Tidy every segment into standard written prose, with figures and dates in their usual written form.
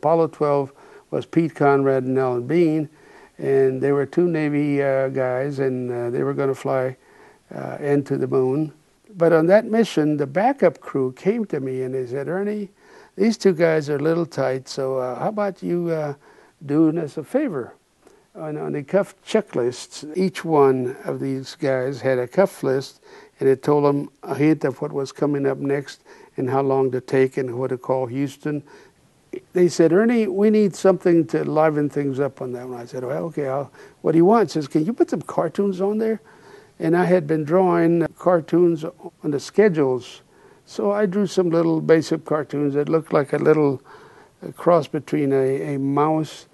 Apollo 12 was Pete Conrad and Alan Bean, and they were two Navy guys, and they were going to fly into the moon. But on that mission, the backup crew came to me and they said, "Ernie, these two guys are a little tight, so how about you doing us a favor?" On the cuff checklists, each one of these guys had a cuff list, and it told them a hint of what was coming up next and how long to take and what to call Houston. They said, "Ernie, we need something to liven things up on that one." I said, "Well, okay, what do you want?" He says, "Can you put some cartoons on there?" And I had been drawing cartoons on the schedules. So I drew some little basic cartoons that looked like a little cross between a mouse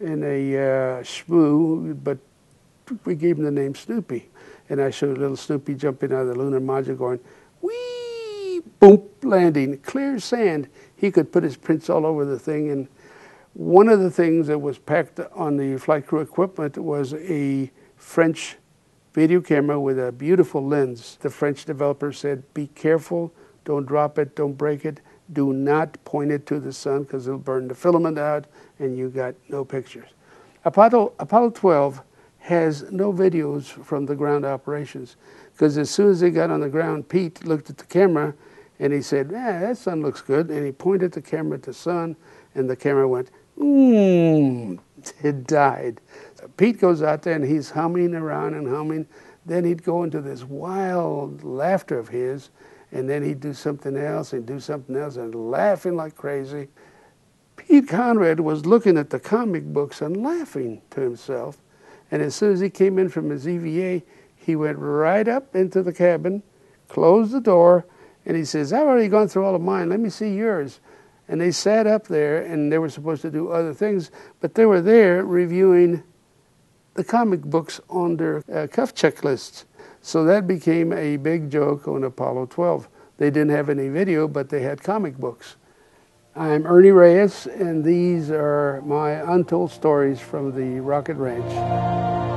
and a shmoo, but we gave him the name Snoopy. And I showed little Snoopy jumping out of the lunar module going, whee, boom, landing, clear sand. He could put his prints all over the thing. And one of the things that was packed on the flight crew equipment was a French video camera with a beautiful lens. The French developer said, "Be careful, don't drop it, don't break it. Do not point it to the sun because it'll burn the filament out and you got no pictures." Apollo 12 has no videos from the ground operations because as soon as they got on the ground, Pete looked at the camera and he said, "That sun looks good." And he pointed the camera at the sun and the camera went, it died. Pete goes out there and he's humming around and humming. Then he'd go into this wild laughter of his. And then he'd do something else and do something else and laughing like crazy. Pete Conrad was looking at the comic books and laughing to himself. And as soon as he came in from his EVA, he went right up into the cabin, closed the door, and he says, "I've already gone through all of mine. Let me see yours." And they sat up there and they were supposed to do other things, but they were there reviewing the comic books on their cuff checklists. So that became a big joke on Apollo 12. They didn't have any video, but they had comic books. I'm Ernie Reyes, and these are my untold stories from the Rocket Ranch.